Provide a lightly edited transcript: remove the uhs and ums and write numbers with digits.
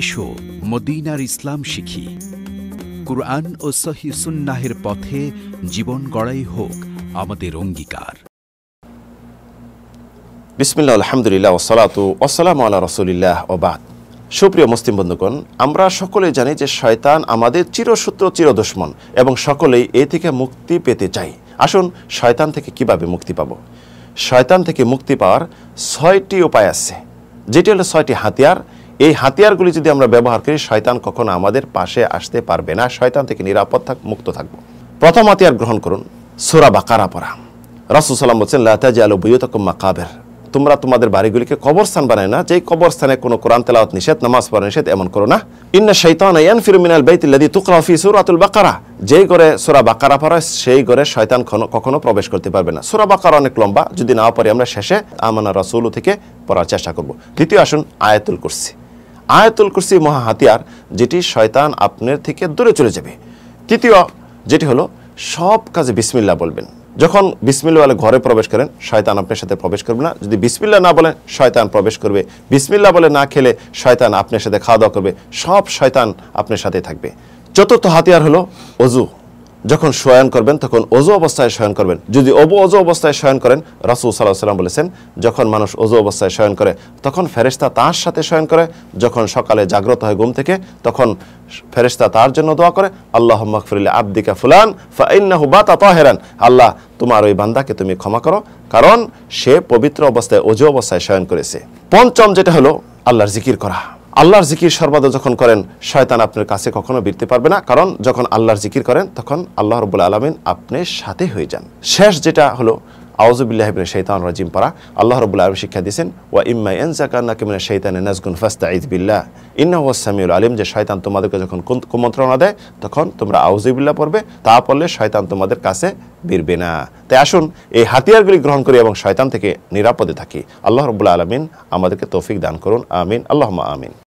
এসো মদিনার ইসলাম শিখি। কুরআন ও সহিহ সুন্নাহের পথে জীবন গড়াই হোক আমাদের অঙ্গীকার। বিসমিল্লাহ, আলহামদুলিল্লাহ, ওয়াসসালাতু ওয়াসসালামু আলা রাসূলিল্লাহ, ওয়া বা'দ। সুপ্রিয় মুসলিম বন্ধুগণ, আমরা সকলেই জানি যে শয়তান আমাদের চিরশত্রু, চিরদুশমন, এবং সকলেই এ থেকে মুক্তি পেতে চাই। আসুন, শয়তান থেকে কিভাবে মুক্তি পাবো? শয়তান থেকে মুক্তি পাওয়ার ৬টি উপায় আছে, যেটি হলো ৬টি হাতিয়ার। এই হাতিয়ারগুলি যদি আমরা ব্যবহার করি, শয়তান কখনো আমাদের পাশে আসতে পারবে না। শয়তান থেকে নিরাপদ মুক্ত থাকব। প্রথম হাতিয়ার গ্রহণ করুন, সূরা বাকারা পড়া। রাসূল সাল্লাল্লাহু আলাইহি ওয়াসাল্লাম বলেছেন, লা তাজআলু বুয়ুতাকুম মাকাবির, তোমরা তোমাদের বাড়িগুলিকে কবরস্থান বানায় না। যেই কবরস্থানে কোনো কোরআন তেলাওয়াত নিষেধ, নামাজ পড়া নিষেধ, এমন করো না। ইন্না শাইতানা ইয়ানফিরু মিনাল বাইতিল্লাযী তুকরা ফীহি সূরাতুল বাকারা, যেই ঘরে সূরা বাকারা পড়া হয় সেই ঘরে শয়তান কখনো প্রবেশ করতে পারবে না। সূরা বাকারা অনেক লম্বা, যদি না পারি আমরা শেষে আমানা রাসূল থেকে পড়ার চেষ্টা করব। দ্বিতীয়, আসুন আয়াতুল কুরসি। আয়াতুল কুরসি মহা হাতিয়ার, যেটি শয়তান আপনার থেকে দূরে চলে যাবে। তৃতীয় যেটি হলো, সব কাজে বিসমিল্লাহ বলবেন। যখন বিসমিল্লাহ বলে ঘরে প্রবেশ করেন, শয়তান আপনার সাথে প্রবেশ করবে না। যদি বিসমিল্লাহ না বলেন, শয়তান প্রবেশ করবে। বিসমিল্লাহ বলে না খেলে, শয়তান আপনার সাথে খাওয়া দাওয়া করবে। সব শয়তান আপনার সাথে থাকবে। চতুর্থ হাতিয়ার হলো অজু। যখন শয়ন করবেন তখন অজু অবস্থায় শয়ন করবেন। যদি অজু অবস্থায় শয়ন করেন, রাসূল সাল্লাল্লাহু আলাইহি ওয়াসাল্লাম বলেছেন, যখন মানুষ অজু অবস্থায় শয়ন করে তখন ফেরেশতা তার সাথে শয়ন করে। যখন সকালে জাগ্রত হয় ঘুম থেকে, তখন ফেরেশতা তার জন্য দোয়া করে, আল্লাহুম্মা গফির লি আবদিকা ফুলান ফাইন্নাহু বাতা তাহিরান, আল্লাহ তোমার ওই বান্দাকে তুমি ক্ষমা করো, কারণ সে পবিত্র অবস্থায় অজু অবস্থায় শয়ন করেছে। পঞ্চম যেটা হলো, আল্লাহর জিকির করা। আল্লাহর জিকির সর্বদা যখন করেন, শয়তান আপনার কাছে কখনো বিরতে পারবে না, কারণ যখন আল্লাহর জিকির করেন তখন আল্লাহ রাব্বুল আলামিন আপনার সাথে হয়ে যান। শেষ যেটা হলো, আউযু বিল্লাহি মিনাশ শাইতানির রাজিম পড়া। আল্লাহ রাব্বুল আলামিন শিক্ষা দিয়েছেন, ওয়া ইম্মা ইয়ানজাকান্নাকা মিনাশ শাইতানি নাযগুন ফাস্তাঈজ বিল্লাহ ইন্নাহু হুয়াস সামিউল আলিম, যে শয়তান তোমাদেরকে যখন কুমন্ত্রণা দেয় তখন তোমরা আউযু বিল্লাহ পড়বে, তা পড়লে শয়তান তোমাদের কাছে বিরবে না। তাই আসুন, এই হাতিয়ারগুলি গ্রহণ করি এবং শয়তান থেকে নিরাপদে থাকি। আল্লাহ রাব্বুল আলামিন আমাদেরকে তৌফিক দান করুন। আমিন, আল্লাহুম্মা আমিন।